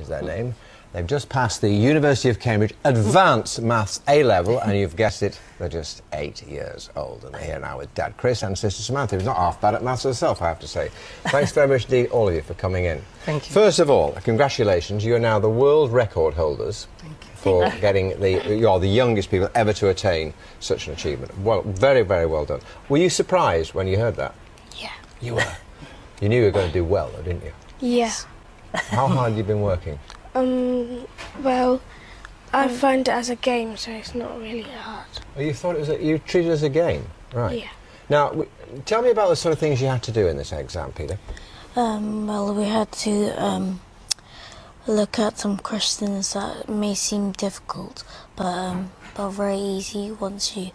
is their name. They've just passed the University of Cambridge Advanced Maths A Level, and you've guessed it, they're just 8 years old. And they're here now with Dad Chris and Sister Samantha, who's not half bad at maths herself, I have to say. Thanks very much indeed, all of you, for coming in. Thank you. First of all, congratulations, you are now the world record holders. Thank you. For getting the, you are the youngest people ever to attain such an achievement. Well, very, very well done. Were you surprised when you heard that? Yeah. You were? You knew you were going to do well, though, didn't you? Yeah. How hard have you been working? Well, I found it as a game, so it's not really hard. Oh, you thought it was you treated it as a game, right? Yeah. Now, tell me about the sort of things you had to do in this exam, Peter. Well, we had to look at some questions that may seem difficult, but very easy once you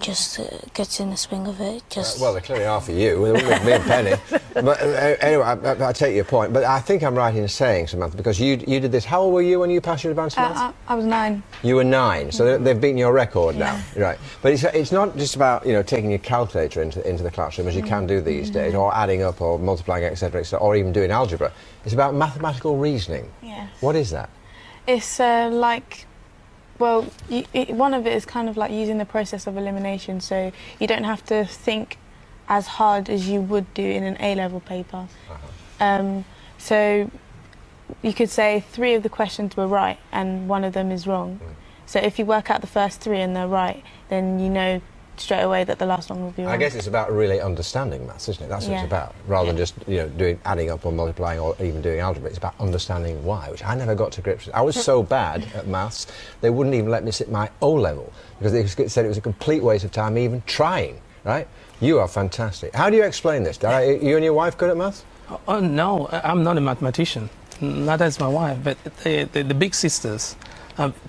just get in the swing of it. Just well, they clearly are for you. They wouldn't be a penny. But anyway, I take your point. But I think I'm right in saying, Samantha, because you did this. How old were you when you passed your advanced maths? I was 9. You were 9, so they've beaten your record now, right? But it's not just about taking your calculator into the classroom as you can do these days, or adding up, or multiplying, etc., or even doing algebra. It's about mathematical reasoning. Yes. What is that? It's like. Well, one of it is kind of like using the process of elimination, so you don't have to think as hard as you would do in an A-level paper. So you could say 3 of the questions were right and 1 of them is wrong. So if you work out the first 3 and they're right, then you know straight away that the last one will be wrong. I guess it's about really understanding maths, isn't it? That's what it's about, rather than just adding up or multiplying or even doing algebra. It's about understanding why, which I never got to grips with. I was so bad at maths they wouldn't even let me sit my O level because they said it was a complete waste of time even trying. Right? You are fantastic. How do you explain this? Are you and your wife good at maths? Oh no, I'm not a mathematician. Not as my wife, but the big sisters.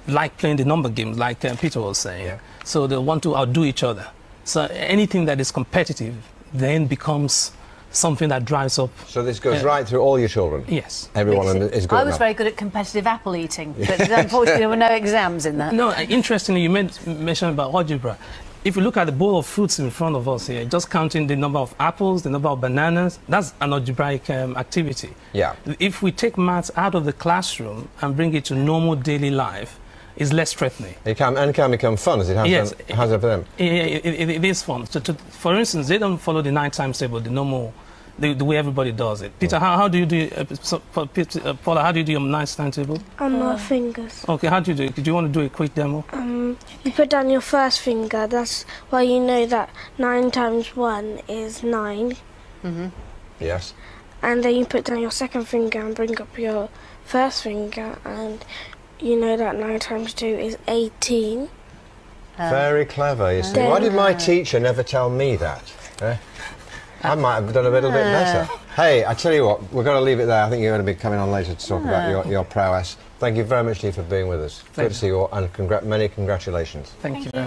Like playing the number games, like Peter was saying. Yeah. So they want to outdo each other. So anything that is competitive then becomes something that drives up. So this goes right through all your children? Yes. Everyone is good. I was very good at competitive apple eating, but unfortunately there were no exams in that. No, interestingly, you mentioned about algebra. If you look at the bowl of fruits in front of us here, just counting the number of apples, the number of bananas, that's an algebraic activity. Yeah. If we take maths out of the classroom and bring it to normal daily life, it's less threatening. It can, and can become fun, as it has, yes, has it for them. It is fun. So for instance, they don't follow the 9 times table, the normal, the way everybody does it. Peter, how do you do, Paula, how do you do your 9 times table? On my fingers. Okay, how do you do it? Do you want to do a quick demo? You put down your first finger, that's why you know that 9 times 1 is 9. Mm-hmm. Yes. And then you put down your second finger and bring up your first finger, and you know that 9 times 2 is 18. Very clever, isn't it? Why did my teacher never tell me that? I might have done a little bit better. Hey, I tell you what, we're going to leave it there. I think you're going to be coming on later to talk about your prowess. Thank you very much, Lee, for being with us. Good to see you all, and many congratulations. Thank you.